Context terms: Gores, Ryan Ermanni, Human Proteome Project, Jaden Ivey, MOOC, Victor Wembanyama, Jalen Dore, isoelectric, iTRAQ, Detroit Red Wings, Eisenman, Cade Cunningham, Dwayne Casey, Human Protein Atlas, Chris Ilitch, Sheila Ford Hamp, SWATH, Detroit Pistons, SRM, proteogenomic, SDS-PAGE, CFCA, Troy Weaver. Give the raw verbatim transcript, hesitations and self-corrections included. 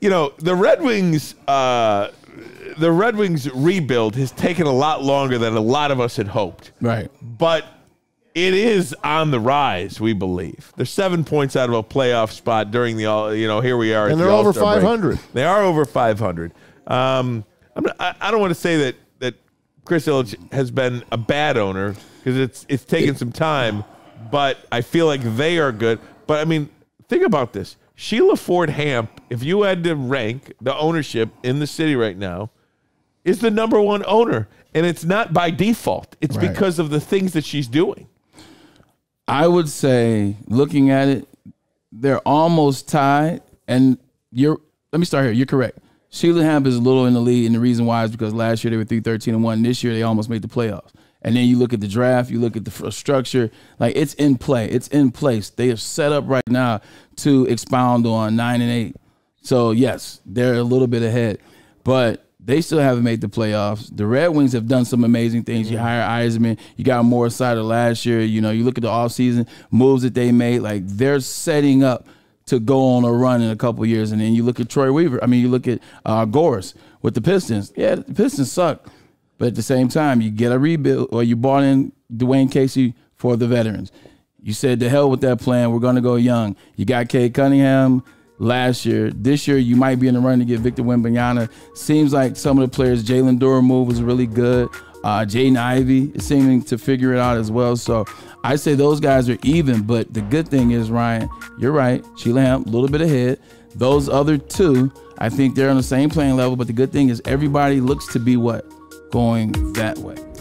you know, the Red Wings, uh, the Red Wings rebuild has taken a lot longer than a lot of us had hoped. Right. But it is on the rise, we believe. They're seven points out of a playoff spot during the all, you know, here we are. And they're over five hundred. They are over five hundred. Um, I'm not, I, I don't want to say that, that Chris Ilitch has been a bad owner because it's, it's taken some time, but I feel like they are good. But, I mean, think about this. Sheila Ford Hamp, if you had to rank the ownership in the city right now, is the number one owner. And it's not by default. It's right. because of the things that she's doing. I would say, looking at it, they're almost tied. And you're, let me start here. You're correct. Sheila Hamp is a little in the lead, and the reason why is because last year they were three thirteen and one. This year they almost made the playoffs. And then you look at the draft, you look at the structure, like it's in play, it's in place. They are set up right now to expound on nine and eight. So yes, they're a little bit ahead, but they still haven't made the playoffs. The Red Wings have done some amazing things. You hire Eisenman. You got more side of last year. You know, you look at the offseason moves that they made. Like, they're setting up to go on a run in a couple of years. And then you look at Troy Weaver. I mean, you look at uh, Gores with the Pistons. Yeah, the Pistons suck. But at the same time, you get a rebuild, or you bought in Dwayne Casey for the veterans. You said, to hell with that plan. We're going to go young. You got Cade Cunningham last year. This year, you might be in the run to get Victor Wembanyama. Seems like some of the players, Jalen Dore move was really good. Uh, Jaden Ivey is seeming to figure it out as well. So I say those guys are even. But the good thing is, Ryan, you're right. Sheila Hamp, a little bit ahead. Those other two, I think they're on the same playing level. But the good thing is everybody looks to be what? Going that way.